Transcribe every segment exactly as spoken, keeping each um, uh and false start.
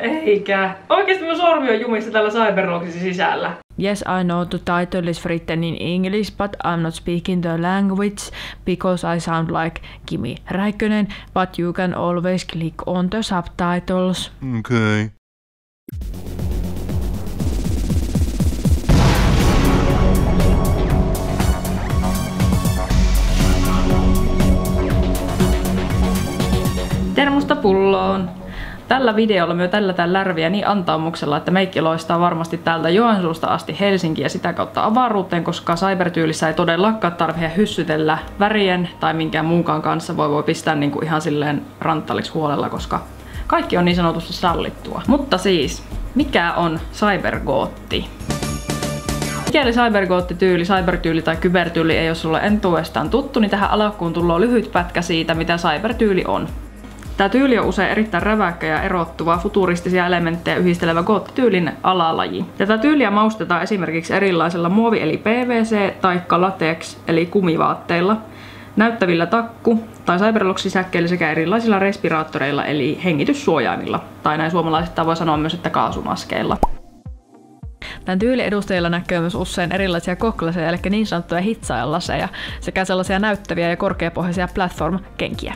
Eikä. Oikeesti mun sormi on jumissa tällä Cyberloxin sisällä. Yes, I know the title is written in English, but I'm not speaking the language because I sound like Kimi Räikkönen, but you can always click on the subtitles. Okay. Termusta pulloon! Tällä videolla myö tällätään lärviä niin antaumuksella, että meikki loistaa varmasti täältä Joensuusta asti Helsinkiin ja sitä kautta avaruuteen, koska cybertyylissä ei todellakaan tarvitse hyssytellä värien tai minkään muunkaan kanssa. Voi voi pistää niinku ihan silleen ranttaliksi huolella, koska kaikki on niin sanotusti sallittua. Mutta siis, mikä on cybergootti? Mikäli cybergootti-tyyli, cybertyyli tai kybertyyli ei ole sulle entuudestaan tuttu, niin tähän alkuun tullaan lyhyt pätkä siitä, mitä cybertyyli on. Tämä tyyli on usein erittäin räväkkä ja erottuva, futuristisia elementtejä yhdistelevä goottityylin alalaji. Tätä tyyliä maustetaan esimerkiksi erilaisella muovi- eli P V C- tai latex- eli kumivaatteilla, näyttävillä takku- tai cyberlox-sisäkkeillä sekä erilaisilla respiraattoreilla eli hengityssuojaimilla. Tai näin suomalaisittain voi sanoa myös, että kaasumaskeilla. Tämän tyylin edustajilla näkyy myös usein erilaisia koklaseja, eli niin sanottuja hitsaajanlaseja, sekä sellaisia näyttäviä ja korkeapohjaisia platform-kenkiä.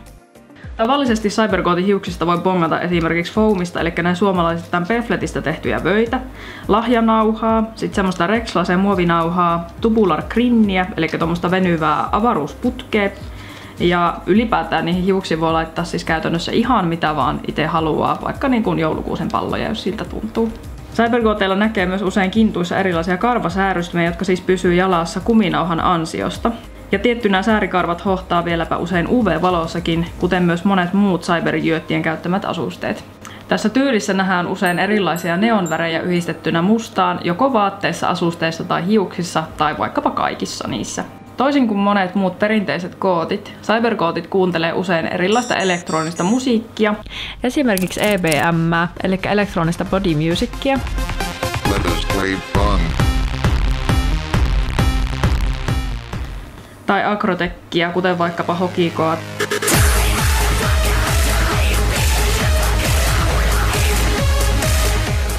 Tavallisesti cybergootin hiuksista voi bongata esimerkiksi foamista, eli näin suomalaisittain pefletistä tehtyjä vöitä, lahjanauhaa, sitten semmoista rekslasen muovinauhaa, tubular grinniä, eli tuommoista venyvää avaruusputkea. Ja ylipäätään niihin hiuksiin voi laittaa siis käytännössä ihan mitä vaan itse haluaa, vaikka niin kuin joulukuusen palloja, jos siltä tuntuu. Cybergooteilla näkee myös usein kintuissa erilaisia karvasäärystymiä, jotka siis pysyy jalassa kuminauhan ansiosta. Ja tiettynä säärikarvat hohtaa vieläpä usein U V-valossakin, kuten myös monet muut cyberjööttien käyttämät asusteet. Tässä tyylissä nähdään usein erilaisia neonvärejä yhdistettynä mustaan, joko vaatteissa, asusteissa tai hiuksissa, tai vaikkapa kaikissa niissä. Toisin kuin monet muut perinteiset gootit, cybergootit kuuntelee usein erilaista elektronista musiikkia, esimerkiksi E B M, eli elektronista body musicia. Tai akrotekkiä, kuten vaikkapa hokikoa.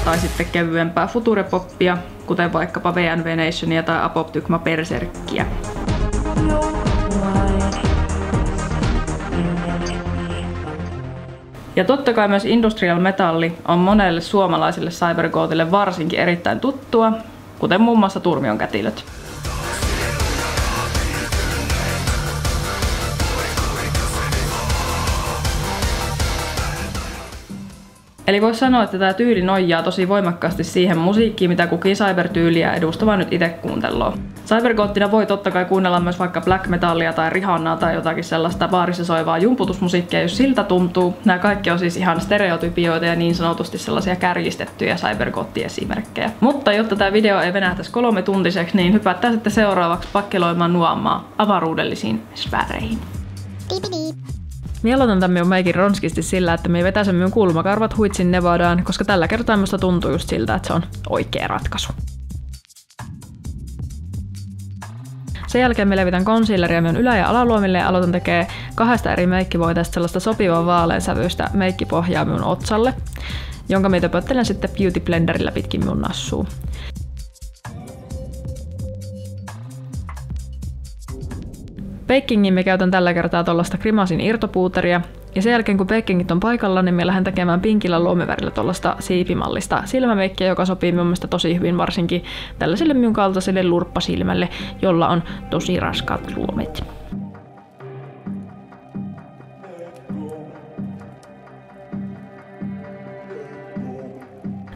Tai sitten kevyempää futurepoppia, kuten vaikkapa V N V Nationia tai Apoptygma Berserkkiä. Ja totta kai myös industrial metalli on monelle suomalaisille cybergootille varsinkin erittäin tuttua, kuten muun muassa Turmion Kätilöt. Eli voisi sanoa, että tämä tyyli nojaa tosi voimakkaasti siihen musiikkiin, mitä kukin cybertyyliä edustava nyt itse kuunteloo. Cybergoottina voi totta kai kuunnella myös vaikka black metallia tai rihannaa tai jotakin sellaista baarissa soivaa jumputusmusiikkia, jos siltä tuntuu. Nämä kaikki on siis ihan stereotypioita ja niin sanotusti sellaisia kärjistettyjä cybergootti-esimerkkejä. Mutta jotta tämä video ei venähtäisi kolme tuntiseksi, niin hypättää sitten seuraavaksi pakkeloimaan nuomaa avaruudellisiin sfääreihin. Mie aloitan tämän minun meikin ronskisti sillä, että mie vetäsen minun kulmakarvat huitsin Nevadaan, koska tällä kertaa minusta tuntuu just siltä, että se on oikea ratkaisu. Sen jälkeen me levitän concealeria minun ylä- ja alaluomille ja aloitan tekee kahdesta eri meikkivoiteesta sellaista sopivan vaaleansävyistä meikkipohjaa minun otsalle, jonka mie töpöttelen sitten beauty blenderillä pitkin minun nassuu. Bakingiin me käytän tällä kertaa tuollaista Grimasin irtopuuteria, ja sen jälkeen kun bakingit on paikalla, niin me lähden tekemään pinkillä luomivärillä tuollaista siipimallista silmämeikkiä, joka sopii mun mielestä tosi hyvin varsinkin tällaiselle minun kaltaiselle lurppasilmälle, jolla on tosi raskaat luomet.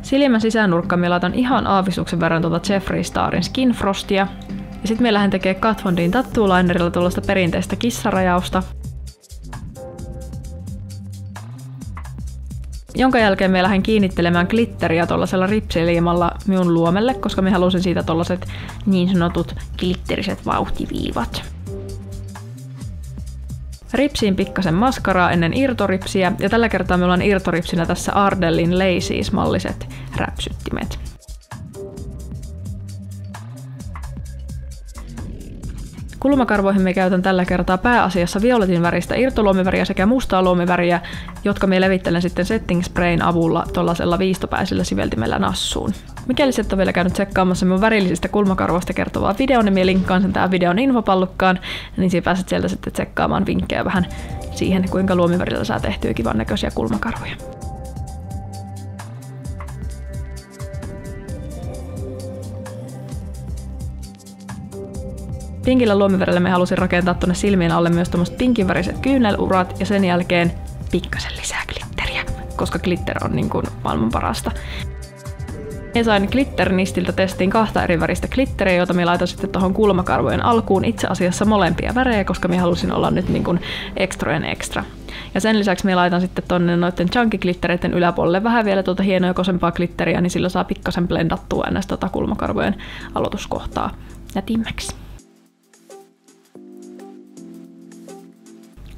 Silmän sisänurkkaan me laitan ihan aavistuksen verran tuota Jeffree Starin Skin Frostia. Ja sit me lähden tekemään Kat Von D:n tattoo linerilla tuollaista perinteistä kissarajausta. Jonka jälkeen me lähden kiinnittelemään glitteriä tuollaisella ripsiliimalla minun luomelle, koska me halusin siitä tuollaiset niin sanotut glitteriset vauhtiviivat. Ripsiin pikkasen maskaraa ennen irtoripsiä, ja tällä kertaa me ollaan irtoripsinä tässä Ardellin Laces-malliset räpsyttimet. Kulmakarvoihin me käytän tällä kertaa pääasiassa violetin väristä irtoluomiväriä sekä mustaa luomiväriä, jotka me levittelen sitten setting sprayn avulla tuollaisella viistopäisellä siveltimellä nassuun. Mikäli et ole vielä käynyt tsekkaamassa mun värillisistä kulmakarvoista kertovaa videon, niin minä linkkaan sen tähän videon infopallukkaan, niin sinä pääset sieltä sitten tsekkaamaan vinkkejä vähän siihen, kuinka luomivärillä saa tehtyä kivan näköisiä kulmakarvoja. Pinkillä luomivärillä me halusin rakentaa tuonne silmien alle myös tommoset pinkinväriset kyynelurat ja sen jälkeen pikkasen lisää glitteriä, koska glitter on niin kuin maailman parasta. Minä sain Glitternistiltä testiin kahta eri väristä glitteriä, joita minä laitan sitten tuohon kulmakarvojen alkuun itse asiassa molempia värejä, koska minä halusin olla nyt niin kuin extrojen extra. Ja sen lisäksi minä laitan sitten tuonne noiden chunky-glittereiden yläpuolelle vähän vielä tuota hienoa kosempaa glitteriä, niin sillä saa pikkasen blendattua ennen tuota kulmakarvojen aloituskohtaa nätimmäksi.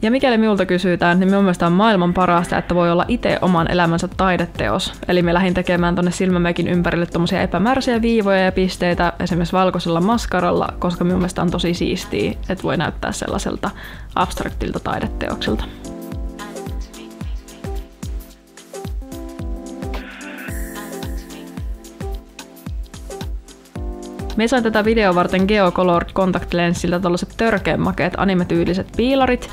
Ja mikäli minulta kysytään, niin minun mielestä on maailman parasta, että voi olla itse oman elämänsä taideteos. Eli me lähdin tekemään tonne silmämekin ympärille tommosia epämääräisiä viivoja ja pisteitä esimerkiksi valkoisella maskaralla, koska minun mielestä on tosi siistiä, että voi näyttää sellaiselta abstraktilta taideteokselta. Me sain tätä videoa varten GeoColor Contact Lensiltä tällaiset törkeen makeet animetyyliset piilarit,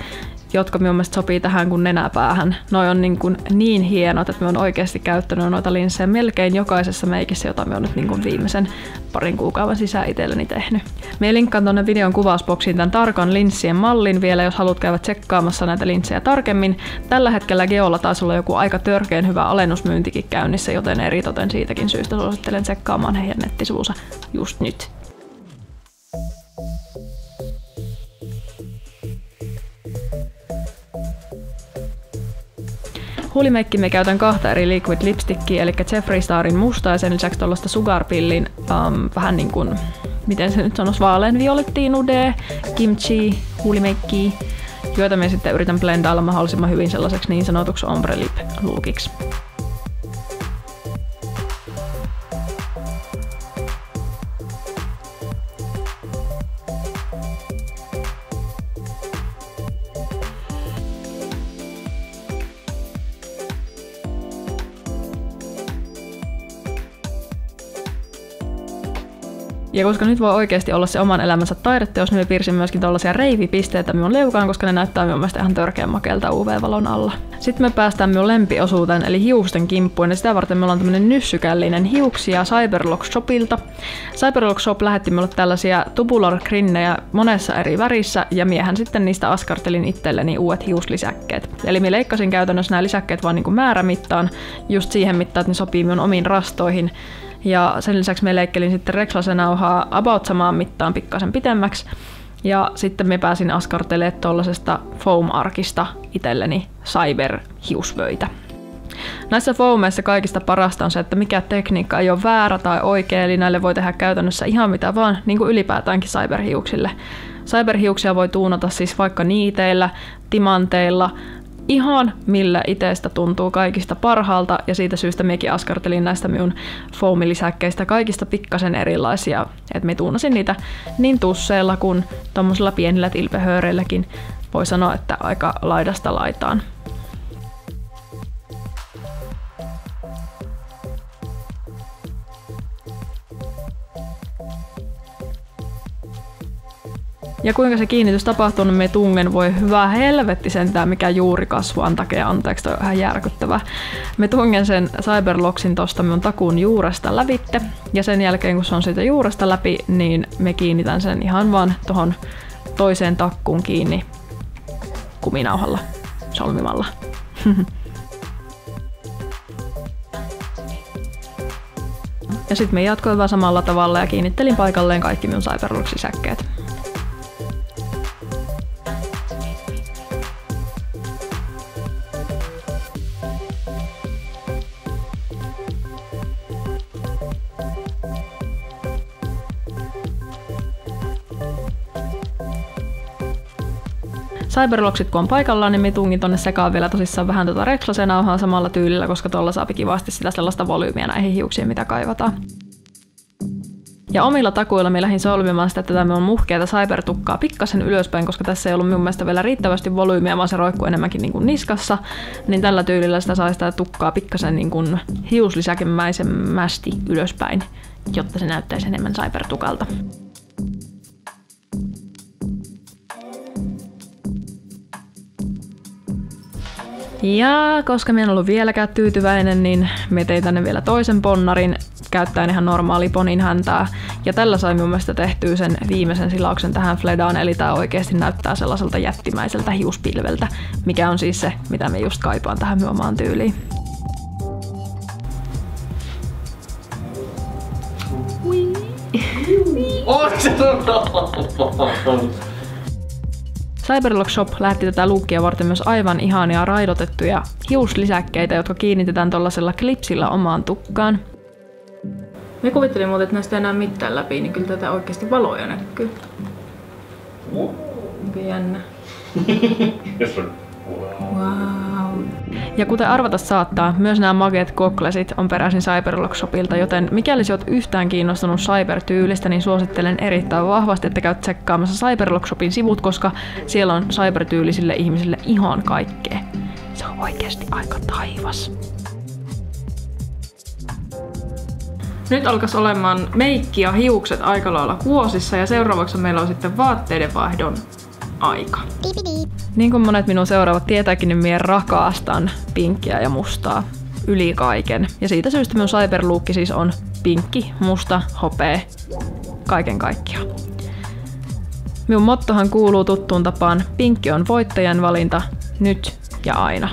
jotka minun mielestä sopii tähän kuin nenäpäähän. Noi on niin, kuin niin hienot, että me on oikeasti käyttänyt noita linssejä melkein jokaisessa meikissä, jota me on nyt niin kuin viimeisen parin kuukauden sisään itselleni tehnyt. Me linkkaan tuonne videon kuvausboksiin tämän tarkan linssien mallin vielä, jos haluat käydä tsekkaamassa näitä linssejä tarkemmin. Tällä hetkellä Geolla taisi olla joku aika törkeen hyvä alennusmyyntikin käynnissä, joten eritoten siitäkin syystä suosittelen tsekkaamaan heidän nettisivuunsa just nyt. Huulimeikkiin me käytän kahta eri liquid lipstickiä, eli Jeffree Starin musta ja sen lisäksi tuollaista Sugarpillin um, vähän niin kuin, miten se nyt sanoisi, vaalean violettiin nude, kimchi, huulimeikkiä, joita me sitten yritän blendailla mahdollisimman hyvin sellaiseksi niin sanotuksi ombre lip lookiksi. Ja koska nyt voi oikeasti olla se oman elämänsä taideteos, niin me piirsin myöskin tällaisia reivipisteitä minun leukaan, koska ne näyttää minun mielestä ihan törkeän makeelta U V-valon alla. Sitten me päästään minun lempiosuuteen, eli hiusten kimppuun, ja sitä varten meillä on tämmönen nyssykällinen hiuksia Cyberlox Shopilta. Cyberlox Shop lähetti minulle tällaisia tubular grinnejä monessa eri värissä, ja miehän sitten niistä askartelin itselleni uudet hiuslisäkkeet. Eli minä leikkasin käytännössä nämä lisäkkeet vaan niin kuin määrämittaan, just siihen mittaan, että ne sopii minun omiin rastoihin. Ja sen lisäksi me leikkelin sitten rekslasenauhaa about samaan mittaan pikkasen pitemmäksi. Ja sitten me pääsin askartelemaan tuollaisesta foam-arkista itselleni cyber-hiusvöitä. Näissä foameissa kaikista parasta on se, että mikä tekniikka ei ole väärä tai oikea, eli näille voi tehdä käytännössä ihan mitä vaan, niin kuin ylipäätäänkin cyberhiuksille. Cyberhiuksia voi tuunata siis vaikka niiteillä, timanteilla, ihan millä itsestä tuntuu kaikista parhaalta, ja siitä syystä minäkin askartelin näistä minun foamilisäkkeistä kaikista pikkasen erilaisia. Et me tuunasin niitä niin tusseilla kuin tommosilla pienillä tilpehööreilläkin. Voi sanoa, että aika laidasta laitaan. Ja kuinka se kiinnitys tapahtuu, niin me tungen voi hyvä helvetti sentään, mikä juuri kasvuan takia, anteeksi, toi on ihan järkyttävää. Me tungen sen Cyberloxin tosta minun takuun juuresta lävitte, ja sen jälkeen kun se on siitä juuresta läpi, niin me kiinnitän sen ihan vaan tohon toiseen takkuun kiinni kuminauhalla, solmimalla. Ja sitten me jatkoin vaan samalla tavalla ja kiinnittelin paikalleen kaikki minun Cyberlox-sisäkkeet. Cyberloxit kun on paikallaan, niin me tungin tonne sekaan vielä tosissaan vähän tota rekslasenauhaa samalla tyylillä, koska tuolla saa kivasti sitä sellaista volyymiä näihin hiuksiin, mitä kaivataan. Ja omilla takuilla me lähdin solvimaan sitä, että tämä on muhkeata cybertukkaa pikkasen ylöspäin, koska tässä ei ollut minun mielestä vielä riittävästi volyymiä, vaan se roikkuu enemmänkin niin kuin niskassa. Niin tällä tyylillä sitä sai sitä tukkaa pikkasen niin kuin hiuslisäkemäisemmästi ylöspäin, jotta se näyttäisi enemmän cybertukalta. Ja koska mä en ollut vieläkään tyytyväinen, niin mä tein tänne vielä toisen ponnarin käyttäen ihan normaali ponin häntää. Ja tällä sai mun mielestä tehtyä sen viimeisen silauksen tähän fledaan, eli tää oikeesti näyttää sellaiselta jättimäiseltä hiuspilveltä, mikä on siis se, mitä mä just kaipaan tähän mun omaan tyyliin. Cyberlox Shop lähetti tätä luukkia varten myös aivan ihania raidotettuja hiuslisäkkeitä, jotka kiinnitetään tuollaisella klipsillä omaan tukkaan. Me kuvittelin muuten, että näistä enää mitään läpi, niin kyllä tätä oikeasti valoja näkyy. Wow. Onkin jännä. Wow. Ja kuten arvata saattaa, myös nämä mageet koklesit on peräisin Cyberlox Shopilta, joten mikäli sä oot yhtään kiinnostunut cybertyylistä, niin suosittelen erittäin vahvasti, että käyt tsekkaamassa Cyberlox Shopin sivut, koska siellä on cybertyylisille ihmisille ihan kaikkea. Se on oikeasti aika taivas. Nyt alkas olemaan meikki ja hiukset aika lailla kuosissa ja seuraavaksi meillä on sitten vaatteiden vaihdon aika. Niin kuin monet minun seuraavat tietääkin, niin minä rakastan pinkkiä ja mustaa yli kaiken. Ja siitä syystä minun cyberlookki siis on pinkki, musta, hopea, kaiken kaikkiaan. Minun mottohan kuuluu tuttuun tapaan, pinkki on voittajan valinta nyt ja aina.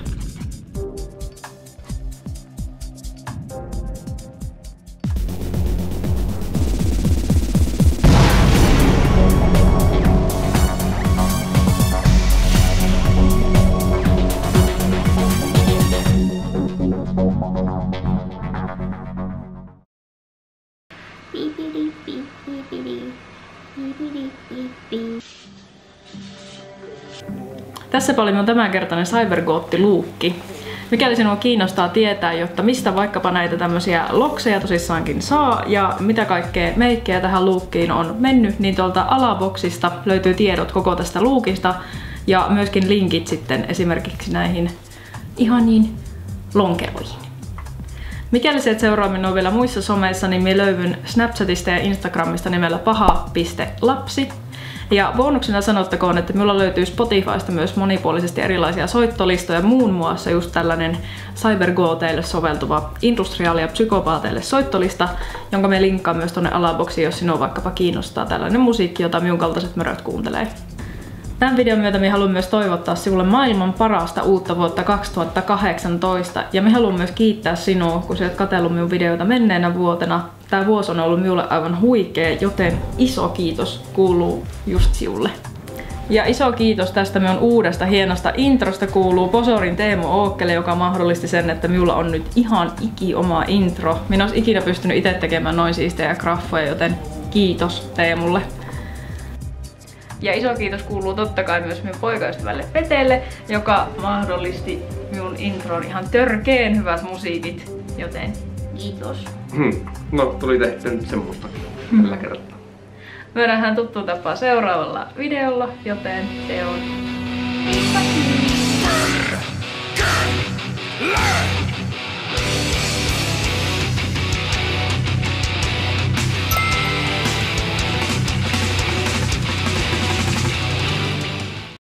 Tässäpä oli minun tämänkertainen cybergootti-luukki. Mikäli sinua kiinnostaa tietää, jotta mistä vaikkapa näitä tämmöisiä lokseja tosissaankin saa ja mitä kaikkea meikkejä tähän luukkiin on mennyt, niin tuolta alaboksista löytyy tiedot koko tästä luukista ja myöskin linkit sitten esimerkiksi näihin ihaniin lonkeroihin. Mikäli se et seuraa minua vielä muissa someissa, niin minä löydyn Snapchatista ja Instagramista nimellä paha piste lapsi. Ja bonuksena sanottakoon, että minulla löytyy Spotifysta myös monipuolisesti erilaisia soittolistoja, muun muassa just tällainen cybergooteille soveltuva industriaali- ja psykopaateille soittolista, jonka me linkkaan myös tonne alaboksiin, jos sinua vaikkapa kiinnostaa tällainen musiikki, jota minun kaltaiset möröt kuuntelee. Tämän videon myötä me haluan myös toivottaa sinulle maailman parasta uutta vuotta kaksituhattakahdeksantoista ja me haluan myös kiittää sinua, kun sä oot katsellut minun videoita menneenä vuotena. Tämä vuosi on ollut minulle aivan huikea, joten iso kiitos kuuluu just sinulle. Ja iso kiitos tästä minun uudesta hienosta introsta kuuluu Posorin Teemu Ookele, joka mahdollisti sen, että minulla on nyt ihan iki oma intro. Minä en olisi ikinä pystynyt itse tekemään noin siistejä graffoja, joten kiitos Teemulle. Ja iso kiitos kuuluu totta kai myös minun poikaystävälle Vetelle, joka mahdollisti minun introon ihan törkeen hyvät musiikit, joten kiitos. Hmm. No, tuli tehty nyt semmoistakin hmm. tällä kertaa. Me nähdään tuttuun tapaan seuraavalla videolla, joten se on...